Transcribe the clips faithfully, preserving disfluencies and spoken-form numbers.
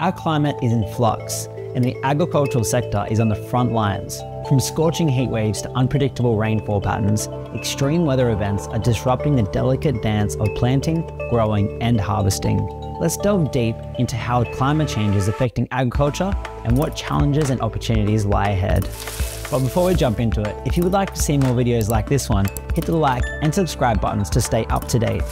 Our climate is in flux, and the agricultural sector is on the front lines. From scorching heat waves to unpredictable rainfall patterns, extreme weather events are disrupting the delicate dance of planting, growing, and harvesting. Let's delve deep into how climate change is affecting agriculture and what challenges and opportunities lie ahead. But before we jump into it, if you would like to see more videos like this one, hit the like and subscribe buttons to stay up to date.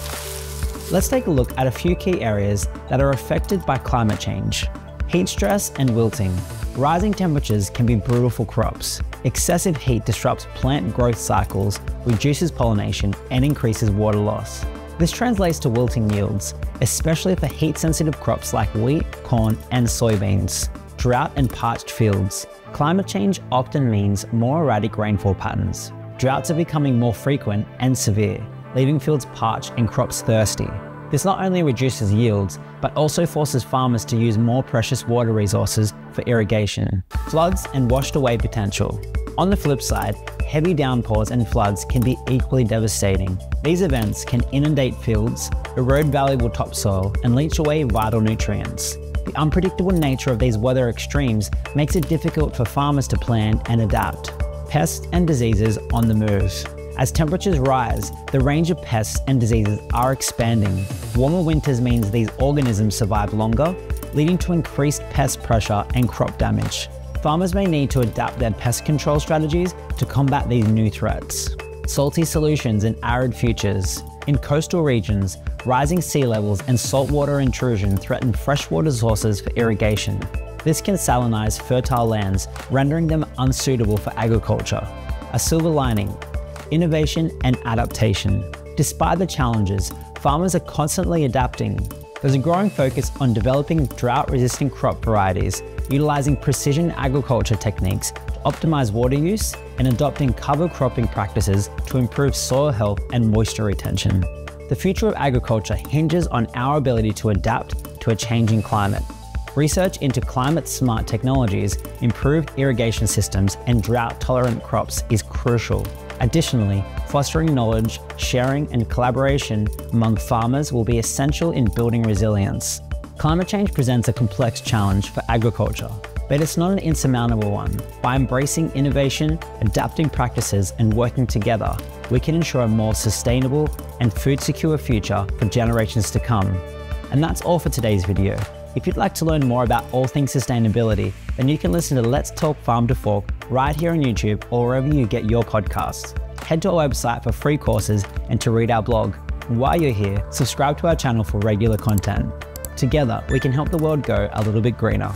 Let's take a look at a few key areas that are affected by climate change. Heat stress and wilting. Rising temperatures can be brutal for crops. Excessive heat disrupts plant growth cycles, reduces pollination, and increases water loss. This translates to wilting yields, especially for heat-sensitive crops like wheat, corn, and soybeans. Drought and parched fields. Climate change often means more erratic rainfall patterns. Droughts are becoming more frequent and severe, leaving fields parched and crops thirsty. This not only reduces yields, but also forces farmers to use more precious water resources for irrigation. Floods and washed away potential. On the flip side, heavy downpours and floods can be equally devastating. These events can inundate fields, erode valuable topsoil, and leach away vital nutrients. The unpredictable nature of these weather extremes makes it difficult for farmers to plan and adapt. Pests and diseases on the move. As temperatures rise, the range of pests and diseases are expanding. Warmer winters means these organisms survive longer, leading to increased pest pressure and crop damage. Farmers may need to adapt their pest control strategies to combat these new threats. Salty solutions and arid futures. In coastal regions, rising sea levels and saltwater intrusion threaten freshwater sources for irrigation. This can salinize fertile lands, rendering them unsuitable for agriculture. A silver lining. Innovation and adaptation. Despite the challenges, farmers are constantly adapting. There's a growing focus on developing drought-resistant crop varieties, utilizing precision agriculture techniques to optimize water use, and adopting cover cropping practices to improve soil health and moisture retention. The future of agriculture hinges on our ability to adapt to a changing climate. Research into climate-smart technologies, improved irrigation systems, and drought-tolerant crops is crucial. Additionally, fostering knowledge, sharing, and collaboration among farmers will be essential in building resilience. Climate change presents a complex challenge for agriculture, but it's not an insurmountable one. By embracing innovation, adapting practices, and working together, we can ensure a more sustainable and food-secure future for generations to come. And that's all for today's video. If you'd like to learn more about all things sustainability, then you can listen to Let's Talk Farm to Fork right here on YouTube or wherever you get your podcasts. Head to our website for free courses and to read our blog. And while you're here, subscribe to our channel for regular content. Together, we can help the world go a little bit greener.